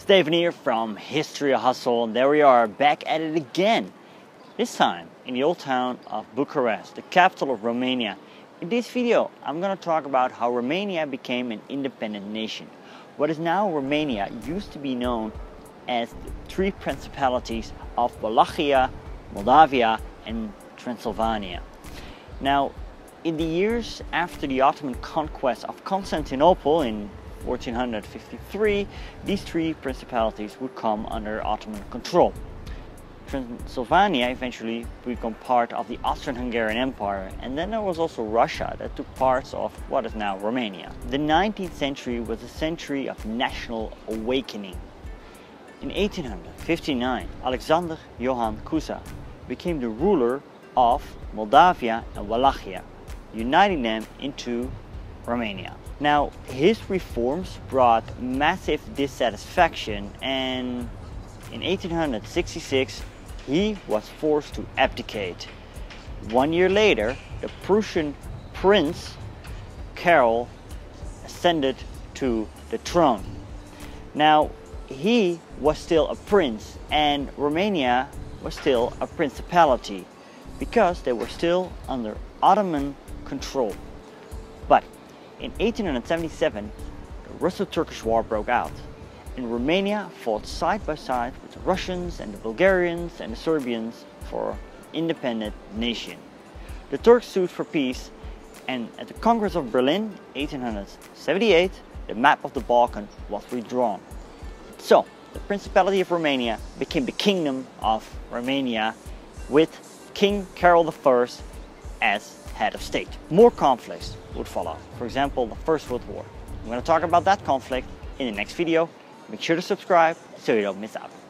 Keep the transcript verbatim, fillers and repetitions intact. Steven here from History Hustle, and there we are back at it again. This time in the old town of Bucharest, the capital of Romania. In this video I'm going to talk about how Romania became an independent nation. What is now Romania used to be known as the three principalities of Wallachia, Moldavia and Transylvania. Now, in the years after the Ottoman conquest of Constantinople in fourteen fifty-three, these three principalities would come under Ottoman control. Transylvania eventually became part of the Austro-Hungarian Empire, and then there was also Russia that took parts of what is now Romania. The nineteenth century was a century of national awakening. In eighteen fifty-nine, Alexander Johann Cuza became the ruler of Moldavia and Wallachia, uniting them into Romania. Now, his reforms brought massive dissatisfaction, and in eighteen sixty-six he was forced to abdicate. One year later, the Prussian prince Carol ascended to the throne. Now, he was still a prince and Romania was still a principality, because they were still under Ottoman control. But in eighteen seventy-seven, the Russo-Turkish War broke out, and Romania fought side by side with the Russians and the Bulgarians and the Serbians for an independent nation. The Turks sued for peace, and at the Congress of Berlin, eighteen seventy-eight, the map of the Balkans was redrawn. So, the Principality of Romania became the Kingdom of Romania, with King Carol the First as head of state. More conflicts would follow, for example the First World War. I'm going to talk about that conflict in the next video. Make sure to subscribe so you don't miss out.